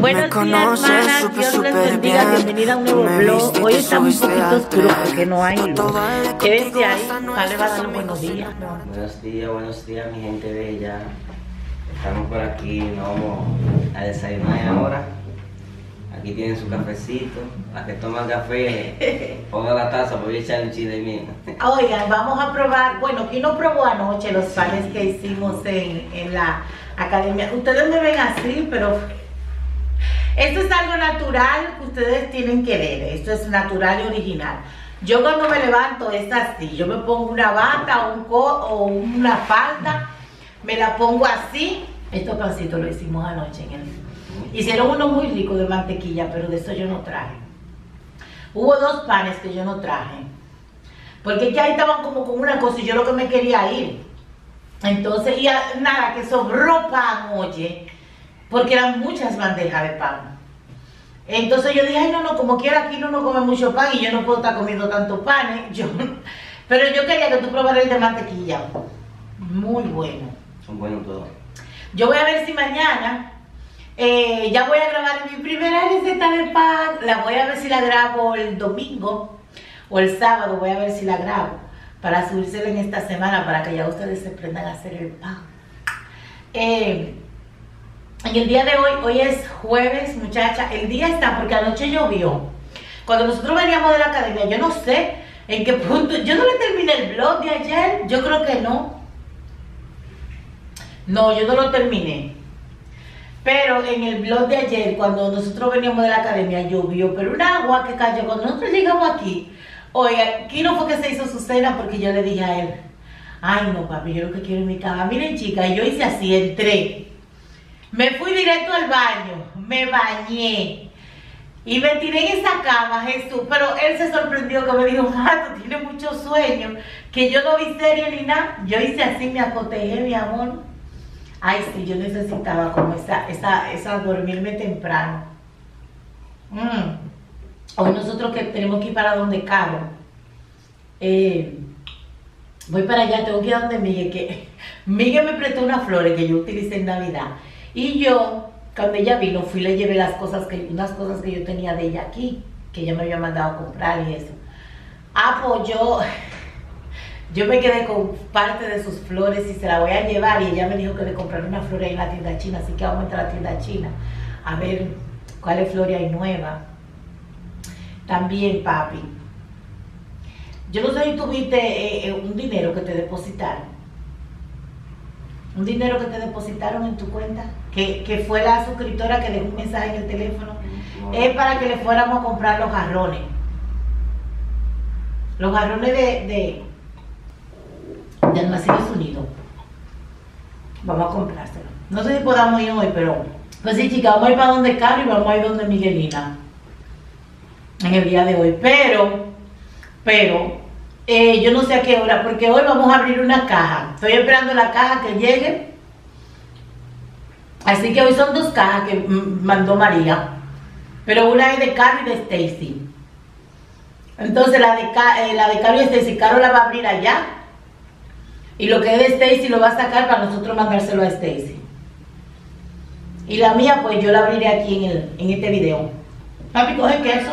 Buenos días, hermanas, Dios les bendiga, bienvenida a un nuevo vlog. Hoy está un poquito oscuro porque no hay luz. ¿Qué ves de ahí? Vale, va a darle buenos días. Buenos días, mi gente bella. Estamos por aquí, nos vamos a desayunar ahora. Aquí tienen su cafecito. Las que toman café, pongan la taza, voy a echar un chile mío. Oigan, vamos a probar. Bueno, Kino probó anoche los panes que hicimos en la academia. Ustedes me ven así, pero esto es algo natural que ustedes tienen que ver. Esto es natural y original. Yo cuando me levanto es así. Yo me pongo una bata o una falda. Me la pongo así. Estos pancitos lo hicimos anoche en el... Hicieron uno muy rico de mantequilla, pero de eso yo no traje. Hubo dos panes que yo no traje. Porque es que ahí estaban como con una cosa y yo lo que me quería ir. Entonces, y nada, que sobró pan, oye. Porque eran muchas bandejas de pan. Entonces yo dije, ay, no, como quiera aquí no come mucho pan y yo no puedo estar comiendo tanto pan, ¿eh? Pero yo quería que tú probaras el de mantequilla. Muy bueno. Son buenos todos. Yo voy a ver si mañana... ya voy a grabar mi primera receta de pan. La voy a ver si la grabo el domingo o el sábado. Voy a ver si la grabo para subírsela en esta semana para que ya ustedes se aprendan a hacer el pan. En el día de hoy, hoy es jueves, muchacha. El día está porque anoche llovió. Cuando nosotros veníamos de la academia, yo no sé en qué punto. Yo no le terminé el vlog de ayer. Yo creo que no. No, yo no lo terminé. Pero en el vlog de ayer, cuando nosotros veníamos de la academia, llovió, pero un agua que cayó. Cuando nosotros llegamos aquí, oiga, aquí no fue que se hizo su cena porque yo le dije a él, ay no papi, yo lo que quiero es mi cama. Miren chicas, yo hice así, entré. Me fui directo al baño, me bañé. Y me tiré en esa cama, Jesús. Pero él se sorprendió que me dijo, ah, tú tienes mucho sueño. Que yo no vi serie ni nada. Yo hice así, me acotejé, mi amor. Ay, sí, yo necesitaba como esa dormirme temprano. Hoy nosotros que tenemos que ir para donde Caro. Voy para allá, tengo que ir a donde Miguel, que Miguel me prestó unas flores que yo utilicé en Navidad. Y yo, cuando ella vino, fui y le llevé unas cosas que yo tenía de ella aquí, que ella me había mandado a comprar y eso. Ah, pues yo me quedé con parte de sus flores y se la voy a llevar. Y ella me dijo que le comprara una flor ahí en la tienda china. Así que vamos a entrar a la tienda china a ver cuáles flores hay nuevas. También, papi, yo no sé si tuviste un dinero que te depositaron. Un dinero que te depositaron en tu cuenta. Que fue la suscriptora que dejó un mensaje en el teléfono. Es para que le fuéramos a comprar los jarrones. Los jarrones de Almacenes Unidos. Vamos a comprárselo. No sé si podamos ir hoy, pero pues sí, chicas, vamos a ir para donde Carly y vamos a ir donde Miguelina en el día de hoy. Pero yo no sé a qué hora, porque hoy vamos a abrir una caja. Estoy esperando la caja que llegue. Así que hoy son dos cajas que mandó María, pero una es de Carly y de Stacy. Entonces la de Carly y Stacy, Caro la va a abrir allá. Y lo que es de Stacy lo va a sacar para nosotros mandárselo a Stacy. Y la mía, pues yo la abriré aquí en este video. Papi, coge queso.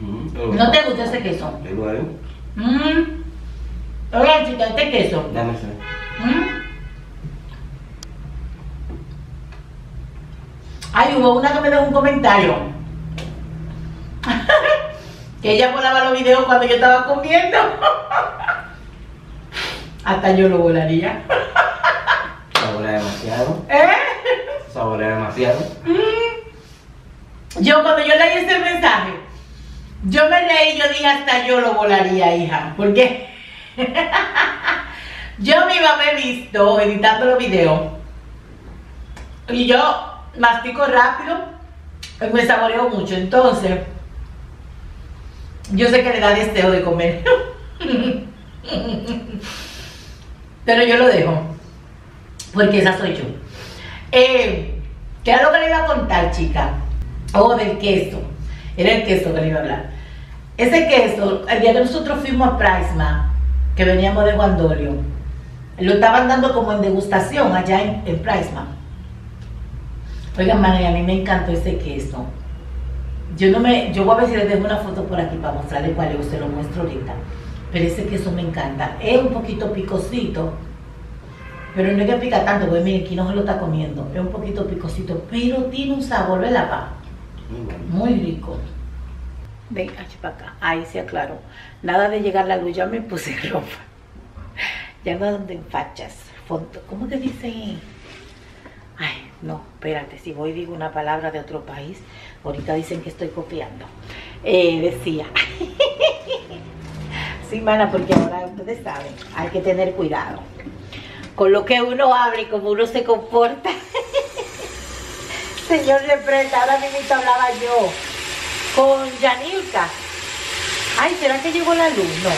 ¿No te gusta ese queso? Igual. Hola, chica, este queso. Dame ese. Ay, hubo una que me dejó un comentario. Que ella volaba los videos cuando yo estaba comiendo. Hasta yo lo volaría. Saborea demasiado. Saborea demasiado. Yo cuando yo leí ese mensaje, yo me leí y yo dije, hasta yo lo volaría, hija. ¿Por qué? Yo me iba a haber visto editando los videos. Y yo mastico rápido, me saboreo mucho. Entonces, yo sé que le da deseo de comer. Pero yo lo dejo, porque esa soy yo. ¿Qué era lo que le iba a contar, chica? Oh, del queso. Era el queso que le iba a hablar. Ese queso, el día que nosotros fuimos a Prisma, que veníamos de Guandolio, lo estaban dando como en degustación allá en Prisma. Oigan, María, a mí me encantó este queso. Yo voy a ver si les dejo una foto por aquí para mostrarles cuál es, se lo muestro ahorita. Pero ese queso me encanta. Es un poquito picosito, pero no es que pica tanto, porque miren, Quino se lo está comiendo. Es un poquito picosito, pero tiene un sabor, ¿verdad, pa? Muy rico. Ven, para acá, ahí se aclaró. Nada de llegar la luz, ya me puse ropa. Ya no donde enfachas, fondo. ¿Cómo que dice? Ay, no, espérate, si voy digo una palabra de otro país, ahorita dicen que estoy copiando. Decía. Sí, mana, porque ahora ustedes saben, hay que tener cuidado con lo que uno habla y cómo uno se comporta. Señor, reprenda, ahora mismo hablaba yo con Janilka. Ay, ¿será que llegó la luz? No.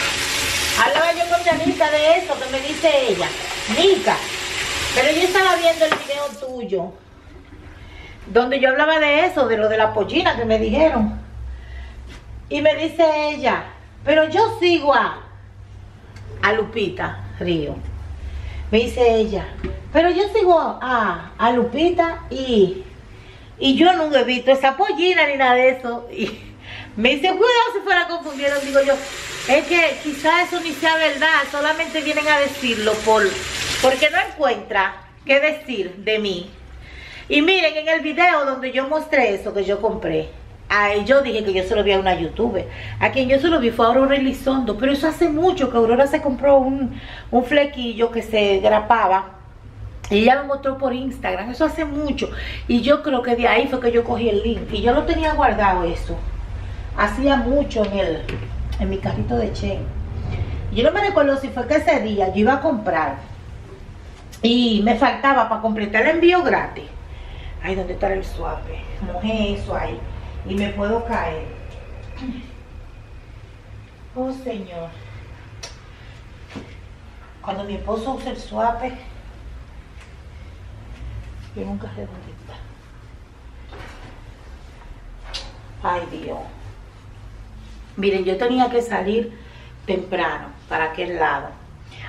Hablaba yo con Janilka de eso que me dice ella. Nica. Pero yo estaba viendo el video tuyo, donde yo hablaba de eso, de lo de la pollina que me dijeron. Y me dice ella, pero yo sigo a Lupita Río. Me dice ella, pero yo sigo a Lupita y yo nunca he visto esa pollina ni nada de eso. Y me dice, cuidado si fuera confundieron. Digo yo, es que quizás eso ni sea verdad, solamente vienen a decirlo porque no encuentra qué decir de mí. Y miren, en el video donde yo mostré eso que yo compré, ahí yo dije que yo se lo vi a una youtuber. A quien yo se lo vi fue a Aurora Elizondo, pero eso hace mucho que Aurora se compró un flequillo que se grapaba. Y ella me mostró por Instagram, eso hace mucho. Y yo creo que de ahí fue que yo cogí el link. Y yo lo tenía guardado eso. Hacía mucho en mi carrito de Che. Yo no me recuerdo si fue que ese día yo iba a comprar y me faltaba para completar el envío gratis. Ay, ¿dónde está el suave? Mojé eso ahí y me puedo caer. Oh, señor. Cuando mi esposo usa el suave, yo nunca redondita. Ay, Dios. Miren, yo tenía que salir temprano para aquel lado,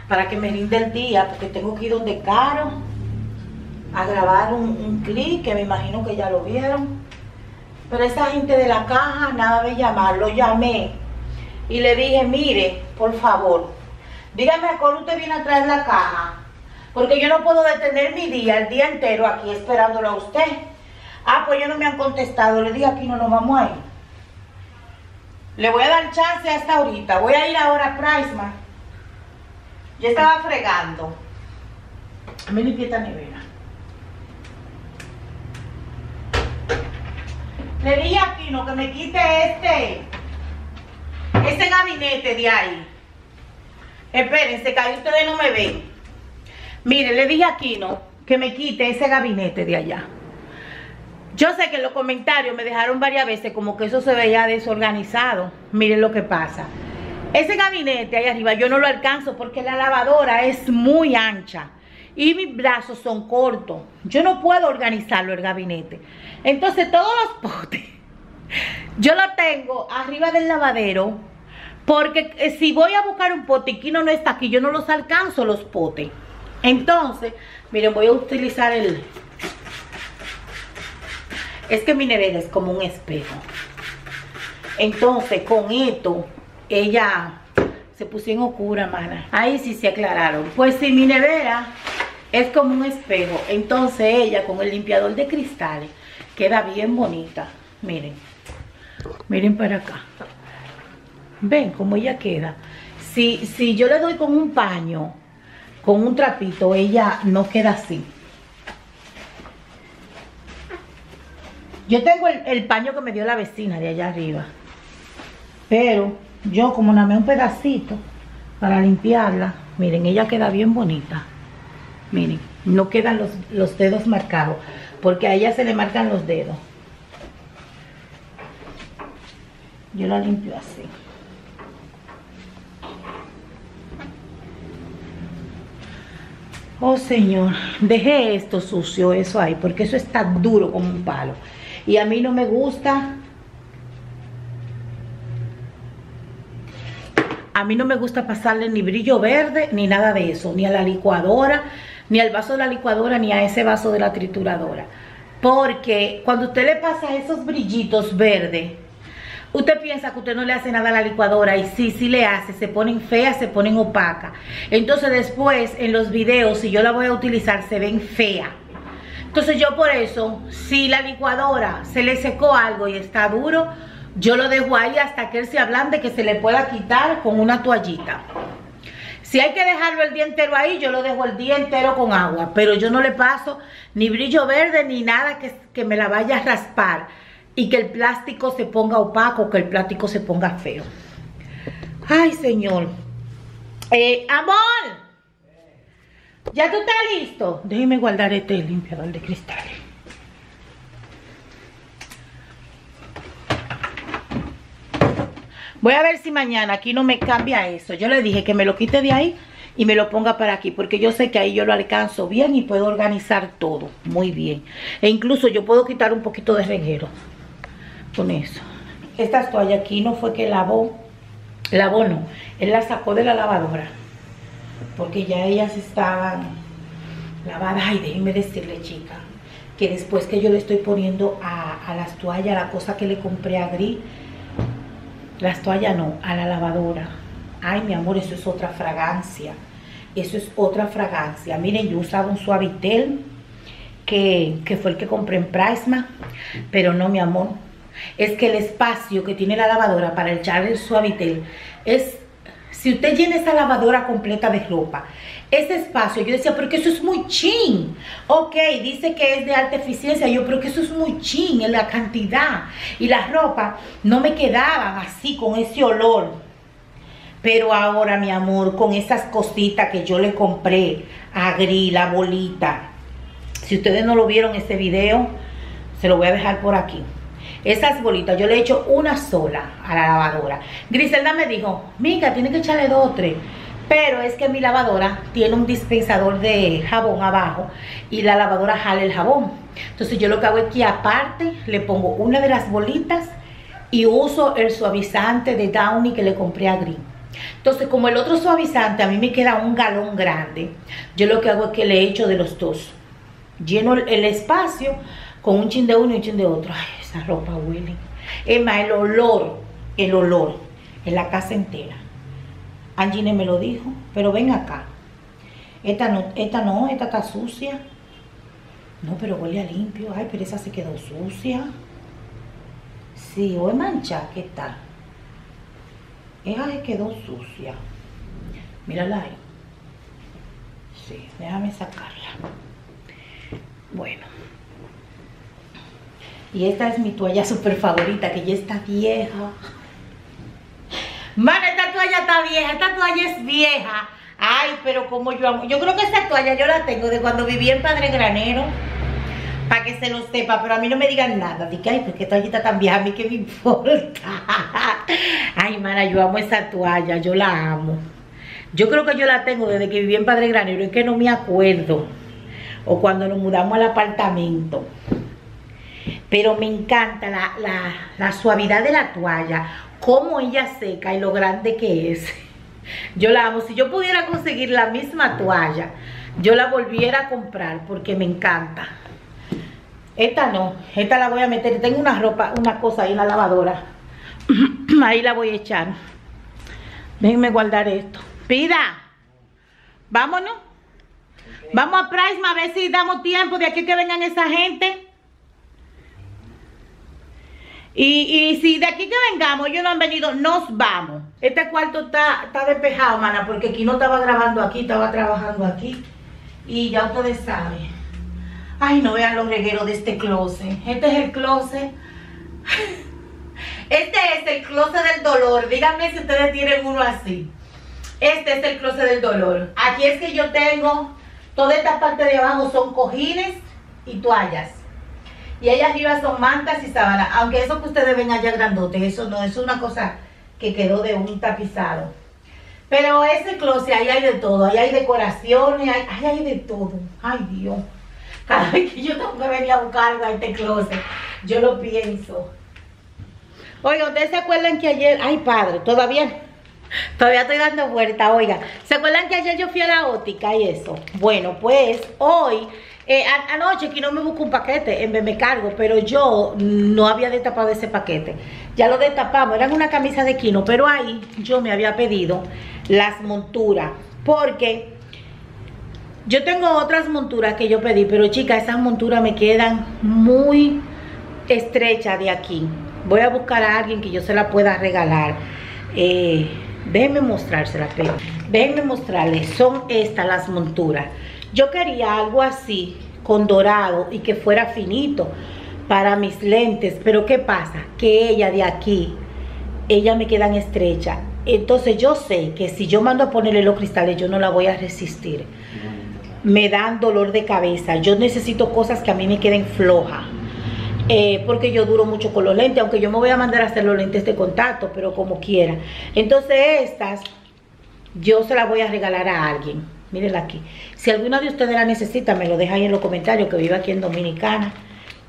para que me rinde el día, porque tengo que ir donde Caro a grabar un clip que me imagino que ya lo vieron. Pero esa gente de la caja nada de llamar, lo llamé y le dije, mire, por favor, dígame a cuál usted viene a traer la caja, porque yo no puedo detener mi día, el día entero aquí esperándolo a usted. Ah, pues ellos no me han contestado, le dije, aquí no nos vamos a ir. Le voy a dar chance hasta ahorita, voy a ir ahora a Prisma. Yo estaba fregando. Me limpié esta nevera. Le dije a Kino que me quite este gabinete de ahí. Espérense, que ahí ustedes no me ven. Mire, le dije a Kino que me quite ese gabinete de allá. Yo sé que en los comentarios me dejaron varias veces como que eso se veía desorganizado. Miren lo que pasa. Ese gabinete ahí arriba yo no lo alcanzo porque la lavadora es muy ancha y mis brazos son cortos. Yo no puedo organizarlo el gabinete. Entonces todos los potes yo los tengo arriba del lavadero porque si voy a buscar un pote y Kino no está aquí, yo no los alcanzo los potes. Entonces, miren, voy a utilizar el... Es que mi nevera es como un espejo. Entonces, con esto, ella se pusieron oscura, mana. Ahí sí se aclararon. Pues sí, mi nevera es como un espejo. Entonces, ella con el limpiador de cristales queda bien bonita. Miren. Miren para acá. Ven cómo ella queda. Si yo le doy con un paño, con un trapito, ella no queda así. Yo tengo el paño que me dio la vecina de allá arriba. Pero yo como namé un pedacito para limpiarla. Miren, ella queda bien bonita. Miren, no quedan los dedos marcados. Porque a ella se le marcan los dedos. Yo la limpio así. Oh, señor. Dejé esto sucio, eso ahí. Porque eso está duro como un palo. Y a mí no me gusta, pasarle ni brillo verde, ni nada de eso, ni a la licuadora, ni al vaso de la licuadora, ni a ese vaso de la trituradora. Porque cuando usted le pasa esos brillitos verdes, usted piensa que usted no le hace nada a la licuadora, y sí, sí le hace, se ponen feas, se ponen opacas. Entonces después en los videos, si yo la voy a utilizar, se ven feas. Entonces yo por eso, si la licuadora se le secó algo y está duro, yo lo dejo ahí hasta que él se ablande, que se le pueda quitar con una toallita. Si hay que dejarlo el día entero ahí, yo lo dejo el día entero con agua, pero yo no le paso ni brillo verde ni nada que me la vaya a raspar y que el plástico se ponga opaco, que el plástico se ponga feo. Ay, señor. Amor, ¿ya tú estás listo? Déjeme guardar este limpiador de cristales. Voy a ver si mañana aquí no me cambia eso. Yo le dije que me lo quite de ahí y me lo ponga para aquí, porque yo sé que ahí yo lo alcanzo bien y puedo organizar todo muy bien. E incluso yo puedo quitar un poquito de reguero con eso. Estas toallas aquí no fue que lavó no, él las sacó de la lavadora, porque ya ellas estaban lavadas. Ay, déjenme decirle, chica, que después que yo le estoy poniendo a las toallas, la cosa que le compré a Gris, las toallas no, a la lavadora. Ay, mi amor, eso es otra fragancia. Eso es otra fragancia. Miren, yo usaba un Suavitel que fue el que compré en Prisma, pero no, mi amor. Es que el espacio que tiene la lavadora para echar el Suavitel es... Si usted llena esa lavadora completa de ropa, ese espacio, yo decía, pero que eso es muy chin. Ok, dice que es de alta eficiencia, yo, pero que eso es muy chin en la cantidad. Y las ropas no me quedaban así, con ese olor. Pero ahora, mi amor, con esas cositas que yo le compré a Gris, la bolita. Si ustedes no lo vieron ese video, se lo voy a dejar por aquí. Esas bolitas, yo le he hecho una sola a la lavadora. Griselda me dijo, mica, tiene que echarle dos o tres. Pero es que mi lavadora tiene un dispensador de jabón abajo y la lavadora jala el jabón. Entonces yo lo que hago es que aparte le pongo una de las bolitas y uso el suavizante de Downy que le compré a Gris. Entonces, como el otro suavizante a mí me queda un galón grande, yo lo que hago es que le echo de los dos. Lleno el espacio con un chin de uno y un chin de otro. Ay, esa ropa huele. Es más, el olor en la casa entera. Angeline me lo dijo, pero ven acá. Esta está sucia. No, pero huele a limpio. Ay, pero esa se quedó sucia. Sí, o es mancha, ¿qué tal? Esa se quedó sucia. Mírala ahí. Sí, déjame sacarla. Bueno. Y esta es mi toalla súper favorita, que ya está vieja. Mano, esta toalla está vieja, esta toalla es vieja. Ay, pero como yo amo. Yo creo que esta toalla yo la tengo de cuando viví en Padre Granero, para que se lo sepa, pero a mí no me digan nada. Dije, ay, pues qué toallita tan vieja, a mí qué me importa. Ay, mana, yo amo esa toalla, yo la amo. Yo creo que yo la tengo desde que viví en Padre Granero, es que no me acuerdo. O cuando nos mudamos al apartamento. Pero me encanta la suavidad de la toalla, cómo ella seca y lo grande que es. Yo la amo. Si yo pudiera conseguir la misma toalla, yo la volviera a comprar porque me encanta. Esta no, esta la voy a meter. Tengo una cosa ahí en la lavadora. Ahí la voy a echar. Déjenme guardar esto. Pida, vámonos. Vamos a Prisma a ver si damos tiempo de aquí que vengan esa gente. Y si de aquí que vengamos, ellos no han venido, nos vamos. Este cuarto está despejado, mana, porque Kino estaba grabando aquí, estaba trabajando aquí. Y ya ustedes saben. Ay, no vean los regueros de este closet. Este es el closet. Este es el closet del dolor. Díganme si ustedes tienen uno así. Este es el closet del dolor. Aquí es que yo tengo, toda esta parte de abajo son cojines y toallas. Y allá arriba son mantas y sábanas. Aunque eso que ustedes ven allá grandote, eso no, eso es una cosa que quedó de un tapizado. Pero ese closet, ahí hay de todo. Ahí hay decoraciones, ahí hay de todo. Ay, Dios. Cada vez que yo tengo que venir a buscarlo a este closet, yo lo pienso. Oiga, ¿ustedes se acuerdan que ayer... Ay, padre, todavía estoy dando vuelta, oiga. ¿Se acuerdan que ayer yo fui a la óptica y eso? Bueno, pues hoy... Anoche Quino me buscó un paquete, en vez me cargo, pero yo no había destapado ese paquete. Ya lo destapamos, eran una camisa de Quino, pero ahí yo me había pedido las monturas, porque yo tengo otras monturas que yo pedí, pero chicas, esas monturas me quedan muy estrechas de aquí. Voy a buscar a alguien que yo se la pueda regalar. Déjenme mostrárselas, pero déjenme mostrarles. Son estas las monturas. Yo quería algo así, con dorado y que fuera finito para mis lentes. Pero ¿qué pasa? Que ella de aquí, ella me quedan estrechas. Entonces yo sé que si yo mando a ponerle los cristales, yo no la voy a resistir. Me dan dolor de cabeza. Yo necesito cosas que a mí me queden flojas. Porque yo duro mucho con los lentes, aunque yo me voy a mandar a hacer los lentes de contacto, pero como quiera. Entonces estas yo se las voy a regalar a alguien. Mírenla aquí. Si alguna de ustedes la necesita, me lo deja ahí en los comentarios, que vivo aquí en Dominicana.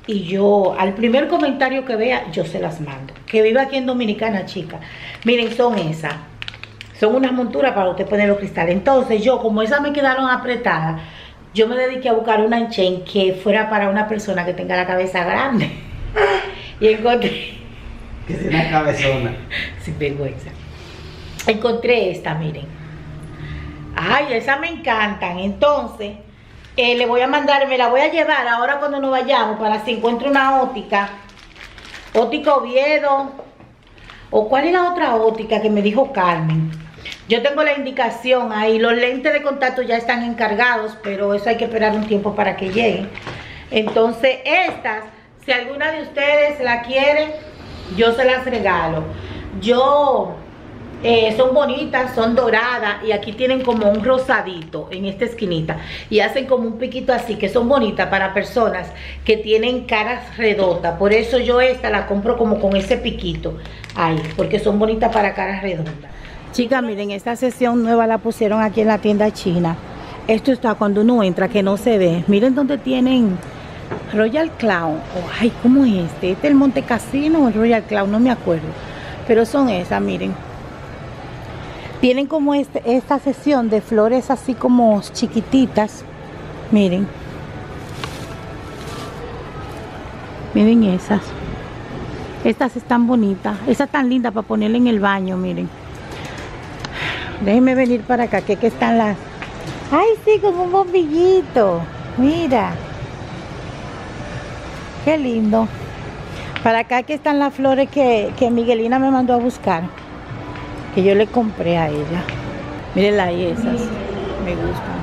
Y yo, al primer comentario que vea, yo se las mando. Que viva aquí en Dominicana, chicas. Miren, son esas. Son unas monturas para usted poner los cristales. Entonces yo, como esas me quedaron apretadas, yo me dediqué a buscar una enchain que fuera para una persona que tenga la cabeza grande. Y encontré... Que sea una cabezona. Sin vergüenza. Encontré esta, miren. Ay, esas me encantan. Entonces, le voy a mandar, me la voy a llevar ahora cuando nos vayamos, para si encuentro una óptica. Óptica Oviedo. ¿O cuál es la otra óptica que me dijo Carmen? Yo tengo la indicación ahí. Los lentes de contacto ya están encargados, pero eso hay que esperar un tiempo para que lleguen. Entonces estas, si alguna de ustedes la quiere, yo se las regalo. Yo, son bonitas, son doradas, y aquí tienen como un rosadito en esta esquinita, y hacen como un piquito así, que son bonitas para personas que tienen caras redondas. Por eso yo esta la compro como con ese piquito ahí, porque son bonitas para caras redondas. Chicas, miren, esta sección nueva la pusieron aquí en la tienda china. Esto está cuando uno entra, que no se ve. Miren dónde tienen Royal Clown. Oh, ay, ¿cómo es este? ¿Este es el Monte Casino o el Royal Clown? No me acuerdo. Pero son esas, miren. Tienen como esta sección de flores así como chiquititas. Miren. Miren esas. Estas están bonitas. Estas tan lindas para ponerle en el baño, miren. Déjenme venir para acá, que están las... ¡Ay, sí! Como un bombillito. Mira. ¡Qué lindo! Para acá que están las flores que Miguelina me mandó a buscar. Que yo le compré a ella. Mírenla ahí esas. Me gustan.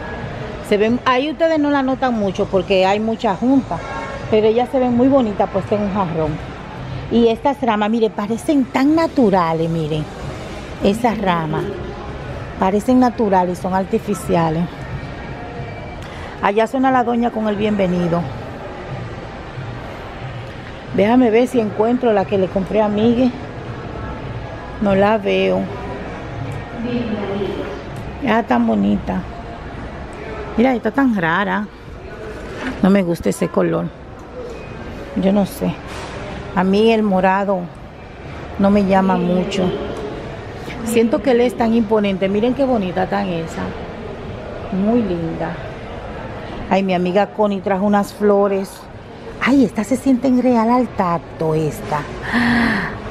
Se ven... Ahí ustedes no la notan mucho porque hay mucha junta. Pero ellas se ven muy bonitas puestas en un jarrón. Y estas ramas, miren, parecen tan naturales, miren. Esas ramas. Parecen naturales, son artificiales. Allá suena la doña con el bienvenido. Déjame ver si encuentro la que le compré a Miguel. No la veo. Ya tan bonita. Mira, está tan rara. No me gusta ese color. Yo no sé. A mí el morado no me llama mucho. Siento que él es tan imponente. Miren qué bonita tan esa. Muy linda. Ay, mi amiga Connie trajo unas flores. Ay, estas se sienten real al tacto, esta.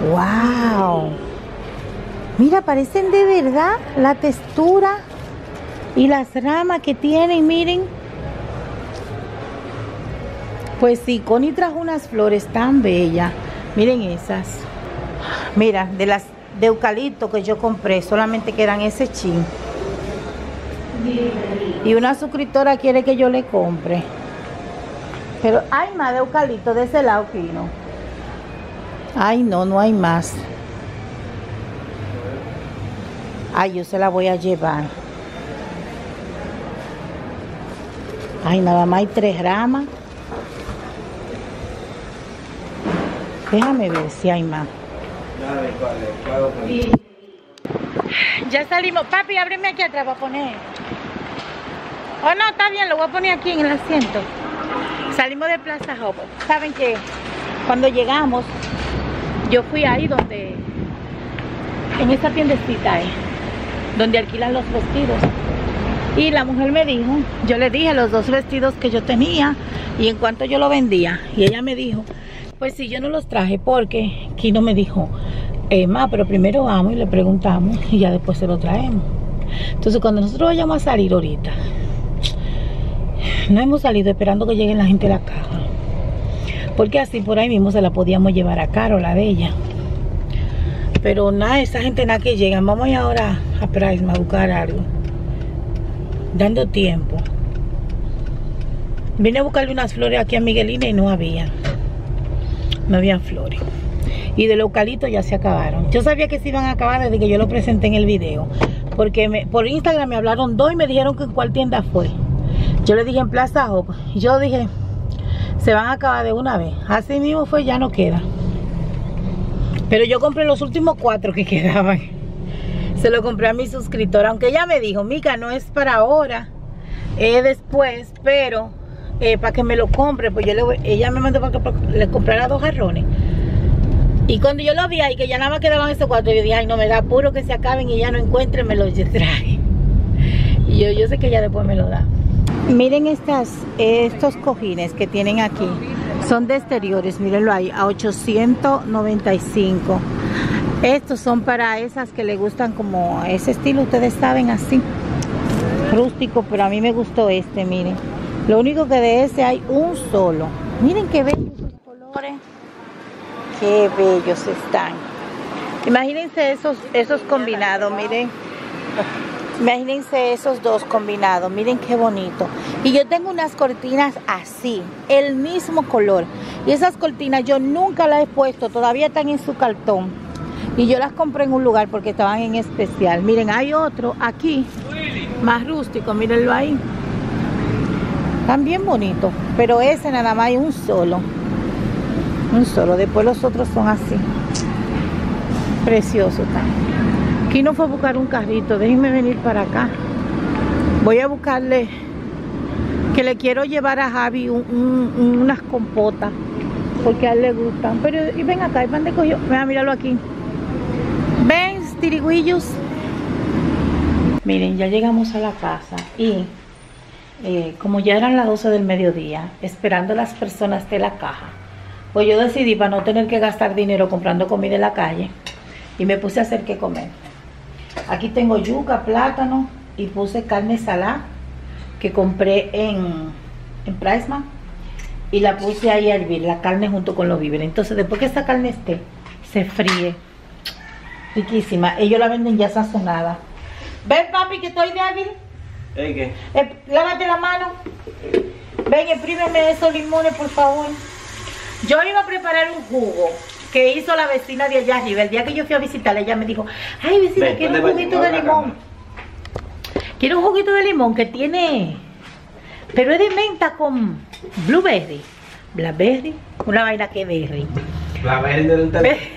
¡Wow! Mira, parecen de verdad la textura y las ramas que tienen, miren. Pues sí, Connie trajo unas flores tan bellas. Miren esas. Mira, de las... de eucalipto que yo compré, solamente quedan ese chin. Y una suscriptora quiere que yo le compre. Pero hay más de eucalipto de ese lado, Kino. Ay, no, no hay más. Ay, yo se la voy a llevar. Ay, nada más hay 3 ramas. Déjame ver si hay más. Ya salimos. Papi, ábreme aquí atrás para poner. Oh, no, está bien, lo voy a poner aquí en el asiento. Salimos de Plaza Job. Saben que cuando llegamos, yo fui ahí donde, en esta tiendecita, donde alquilan los vestidos. y la mujer me dijo, yo le dije los dos vestidos que yo tenía y en cuánto yo lo vendía, y ella me dijo, pues si yo no los traje porque Kino me dijo, ma, pero primero vamos y le preguntamos y ya después se lo traemos. Entonces cuando nosotros vayamos a salir ahorita, no hemos salido esperando que lleguen la gente a la caja, porque así por ahí mismo se la podíamos llevar a Caro, la de ella. Pero nada, esa gente nada que llegan. Vamos ahora a Prisma a buscar algo, dando tiempo. Vine a buscarle unas flores aquí a Miguelina y no había flores. Y de los eucaliptos ya se acabaron. Yo sabía que se iban a acabar desde que yo lo presenté en el video, porque por Instagram me hablaron dos y me dijeron que en cuál tienda fue. Yo le dije en Plaza Job. Yo dije, se van a acabar de una vez. Así mismo fue, ya no queda. Pero yo compré los últimos 4 que quedaban. Se lo compré a mi suscriptora, aunque ella me dijo, Mica, no es para ahora, es después, pero para que me lo compre, pues yo le voy, ella me mandó para que le comprara 2 jarrones. Y cuando yo lo vi ahí, que ya nada más quedaban esos 4, yo dije, ay, no, me da apuro que se acaben y ya no encuentren, me los traje. Y yo sé que ella después me lo da. Miren estos cojines que tienen aquí. Son de exteriores, mírenlo ahí, a 895. Estos son para esas que le gustan como ese estilo, ustedes saben, así rústico, pero a mí me gustó este, miren. Lo único que de este hay un solo. Miren qué bellos los colores. Qué bellos están. Imagínense esos combinados, miren. Imagínense esos dos combinados, miren qué bonito. Y yo tengo unas cortinas así, el mismo color. Y esas cortinas yo nunca las he puesto, todavía están en su cartón. Y yo las compré en un lugar porque estaban en especial. Miren, hay otro aquí, más rústico, mírenlo ahí. Están bien bonitos, pero ese nada más hay un solo. Un solo, después los otros son así. Precioso también. Kino fue a buscar un carrito, déjenme venir para acá. Voy a buscarle, que le quiero llevar a Javi unas compotas, porque a él le gustan. Pero, y ven acá, el pan de cogió, mira, míralo aquí. Ven, tirigüillos. Miren, ya llegamos a la casa y como ya eran las 12 del mediodía, esperando a las personas de la caja, pues yo decidí, para no tener que gastar dinero comprando comida en la calle, y me puse a hacer qué comer. Aquí tengo yuca, plátano y puse carne salada que compré en Prisma y la puse ahí a hervir, la carne junto con los víveres. Entonces después que esta carne esté, se fríe. Riquísima. Ellos la venden ya sazonada. ¿Ven, papi, que estoy débil? ¿Eh, qué? Lávate la mano. Ven, exprímeme esos limones, por favor. Yo iba a preparar un jugo que hizo la vecina de allá arriba. El día que yo fui a visitarla, ella me dijo, ay, vecina, quiero un juguito de limón. Quiero un juguito de limón que tiene, pero es de menta con blueberry, blackberry, una vaina que berry. Blackberry de un teléfono.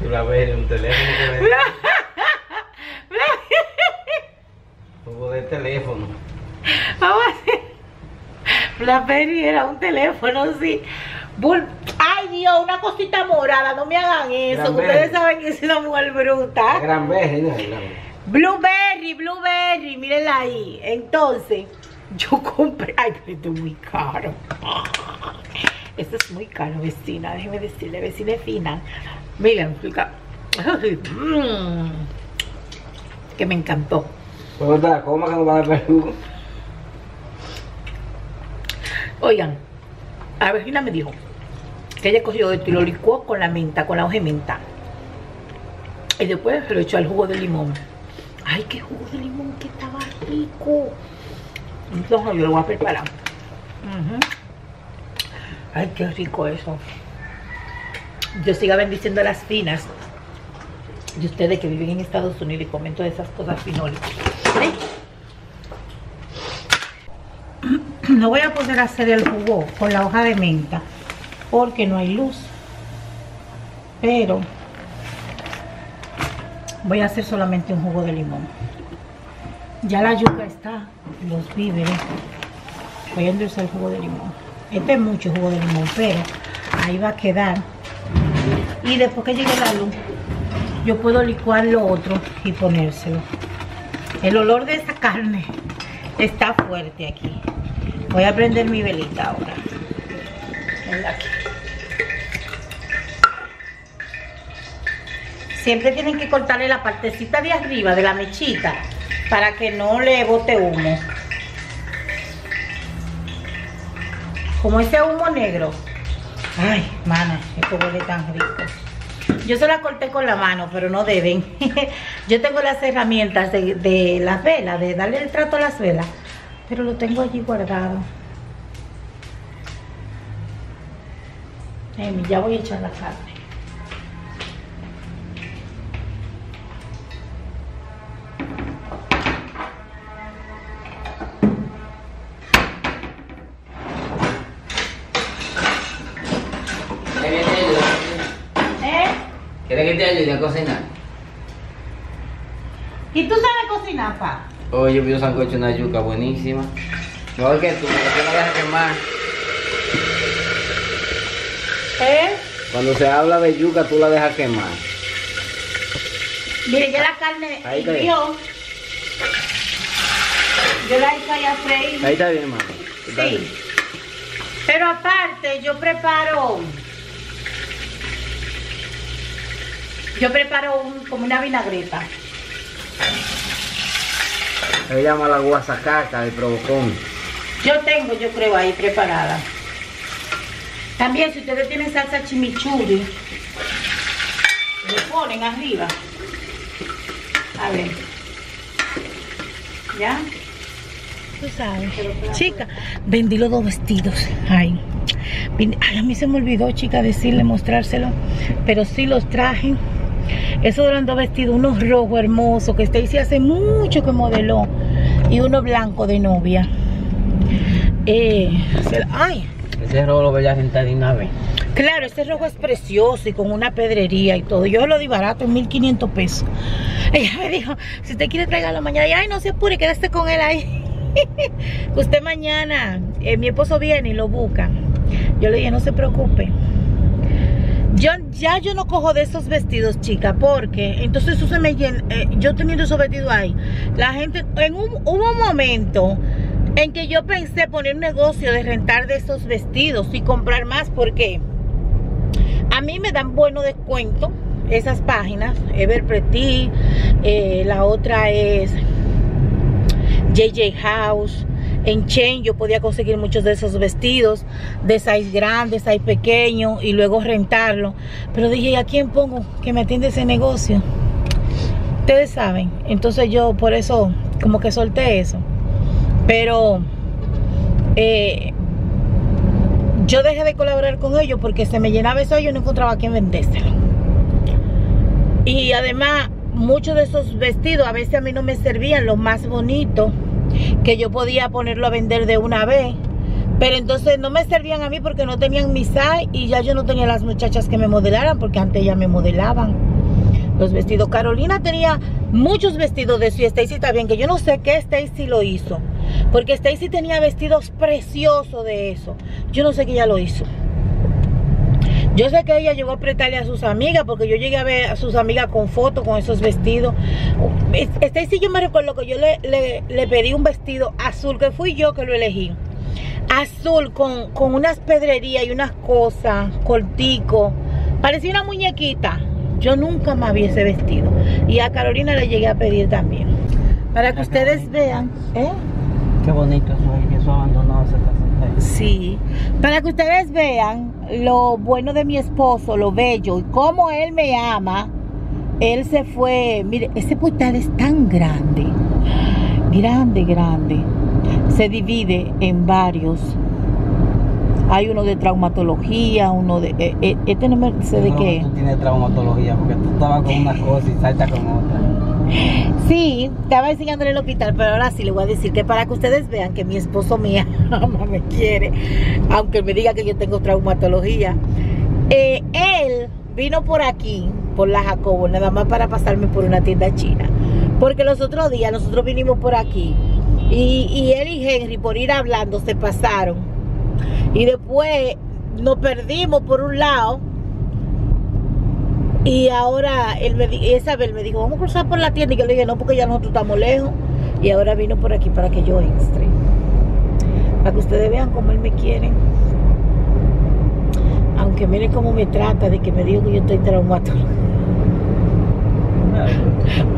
Blackberry de un teléfono. Jugo de teléfono. Vamos a hacer. Blackberry era un teléfono, sí. Ay, Dios, una cosita morada, no me hagan eso. Ustedes saben que es una mujer bruta. Granberry, no, Blueberry, mírenla ahí. Entonces, yo compré. Ay, pero esto es muy caro. Esto es muy caro, vecina. Déjeme decirle, vecina es fina. Miren, que me encantó. ¿Cómo te la comas que no va a dar jugo? Oigan, la vecina me dijo que ella cogió esto y lo licuó con la menta, con la hoja de menta. Y después se lo echó al jugo de limón. Ay, qué jugo de limón que estaba rico. Entonces yo lo voy a preparar. Ay, qué rico eso. Yo siga bendiciendo a las finas. Y ustedes que viven en Estados Unidos y comen todas esas cosas finolas. ¿Sí? No voy a poder hacer el jugo con la hoja de menta porque no hay luz, pero voy a hacer solamente un jugo de limón. Ya la yuca está, los víveres, voy a endulzar el jugo de limón. Este es mucho jugo de limón, pero ahí va a quedar. Y después que llegue la luz, yo puedo licuar lo otro y ponérselo. El olor de esa carne está fuerte aquí. Voy a prender mi velita ahora. Aquí. Siempre tienen que cortarle la partecita de arriba de la mechita para que no le bote humo. Como este humo negro. Ay, mana, esto huele tan rico. Yo se la corté con la mano, pero no deben. Yo tengo las herramientas de las velas, de darle el trato a las velas, pero lo tengo allí guardado. Ya voy a echar la carne. ¿Quieres que te ayude a cocinar? ¿Y tú sabes cocinar, pa? Oye, yo sancocho una yuca buenísima. Mejor que tú, porque no vas a quemar. Cuando se habla de yuca, tú la dejas quemar. Mire, ya la carne hirvió. Yo la hice allá freír. Ahí está bien, mamá. Sí. Bien. Pero aparte, yo preparo como una vinagreta. Se llama la guasacaca de provocón. Yo tengo, yo creo, ahí preparada. También, si ustedes tienen salsa chimichurri, le ponen arriba. A ver. ¿Ya? Tú sabes. Chica, vendí los dos vestidos. Ay. Ay, a mí se me olvidó, chica, decirle, mostrárselo. Pero sí los traje. Esos eran dos vestidos. Uno rojo hermoso que Stacy hace mucho que modeló. Y uno blanco de novia. Ay. Ese rojo lo voy a rentar de una vez. Claro, ese rojo es precioso y con una pedrería y todo. Yo lo di barato, en 1.500 pesos. Ella me dijo, si usted quiere traerlo mañana, ay, no se apure, quédese con él ahí. Usted mañana, mi esposo viene y lo busca. Yo le dije, no se preocupe. Yo no cojo de esos vestidos, chica, porque entonces eso se me llena. Yo teniendo esos vestidos ahí, la gente, hubo un momento en que yo pensé poner un negocio de rentar de esos vestidos y comprar más, porque a mí me dan buenos descuentos esas páginas. Everpretty, la otra es JJ House. En Chain yo podía conseguir muchos de esos vestidos, de size grande, size pequeño, y luego rentarlo. Pero dije, ¿y a quién pongo que me atiende ese negocio? Ustedes saben. Entonces yo por eso como que solté eso. Pero yo dejé de colaborar con ellos porque se me llenaba eso y yo no encontraba a quién vendérselo. Y además, muchos de esos vestidos a veces a mí no me servían, los más bonitos, que yo podía ponerlo a vender de una vez. Pero entonces no me servían a mí porque no tenían mi size y ya yo no tenía las muchachas que me modelaran, porque antes ya me modelaban los vestidos. Carolina tenía muchos vestidos de eso y Stacy también, que yo no sé qué Stacy lo hizo, porque Stacy tenía vestidos preciosos de eso. Yo no sé qué ella lo hizo. Yo sé que ella llegó a prestarle a sus amigas, porque yo llegué a ver a sus amigas con fotos con esos vestidos. Stacy, yo me recuerdo que yo le pedí un vestido azul, que fui yo que lo elegí. Azul con unas pedrerías y unas cosas, cortico. Parecía una muñequita. Yo nunca más vi ese vestido. Y a Carolina le llegué a pedir también. Para que ustedes vean. Qué bonito eso, que eso abandonado se está. Sí. Para que ustedes vean lo bueno de mi esposo, lo bello, y cómo él me ama. Él se fue. Mire, ese portal es tan grande. Grande, grande. Se divide en varios. Hay uno de traumatología, uno de... este no me sé de qué. Tú tienes traumatología porque tú estabas con una cosa y saltas con otra. Sí, estaba enseñándole el hospital, pero ahora sí le voy a decir que para que ustedes vean que mi esposo me ama, me quiere, aunque me diga que yo tengo traumatología. Él vino por aquí, por la Jacobo, nada más para pasarme por una tienda china. Porque los otros días nosotros vinimos por aquí y él y Henry, por ir hablando, se pasaron. Y después nos perdimos por un lado Y ahora Isabel me dijo, vamos a cruzar por la tienda. Y yo le dije, no, porque ya nosotros estamos lejos. Y ahora vino por aquí para que yo entre. Para que ustedes vean cómo él me quiere. Aunque miren cómo me trata, de que me dijo que yo estoy traumatología.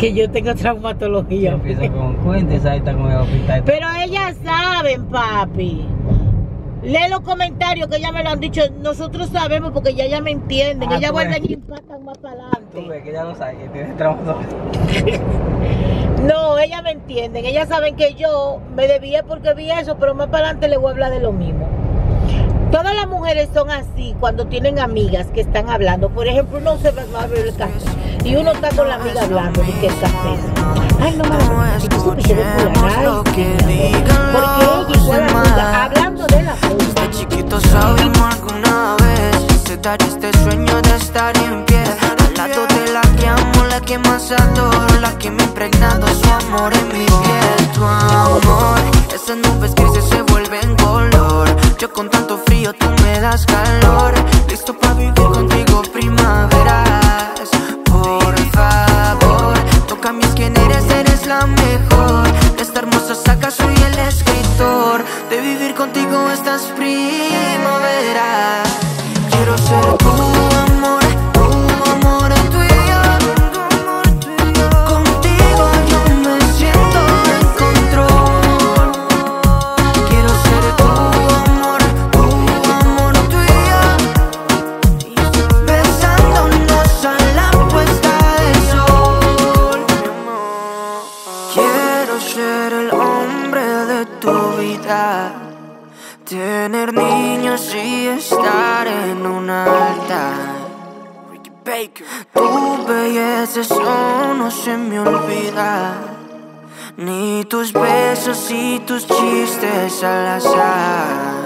Que yo tengo traumatología. Empieza con cuentas, ahí está con el hospital. Pero ellas saben, papi. Lee los comentarios que ya me lo han dicho. Nosotros sabemos porque ya me entienden. Ellas vuelven y impactan más para adelante. Tú ves que ya lo sabes, que tienes traumatología. No, ellas me entienden. Ellas saben que yo me debía porque vi eso, pero más para adelante les voy a hablar de lo mismo. Todas las mujeres son así cuando tienen amigas que están hablando. Por ejemplo, uno se va a beber el café y uno está con la amiga hablando de que el café. Ay, no, porque ella igual amiga, hablando de la cosa. Desde chiquito sabemos alguna vez se da este sueño de estar en pie. Al lado de la que amo, la que más adoro, la que me ha impregnado su amor en mi piel. Tu amor, esas nubes grises se vuelven color. Yo con tanto frío, tú me das calor. Listo para vivir contigo primaveras. Por favor, no cambies quién eres, eres la mejor. De esta hermosa saca soy el escritor. De vivir contigo estas primaveras. Quiero ser tu amor tuyo. Contigo yo me siento en control. Quiero ser tu amor tuyo. Besándonos a la puesta del sol. Quiero ser el hombre de tu vida. Tener niños y estar en un altar. Tu belleza eso no se me olvida. Ni tus besos y tus chistes al azar.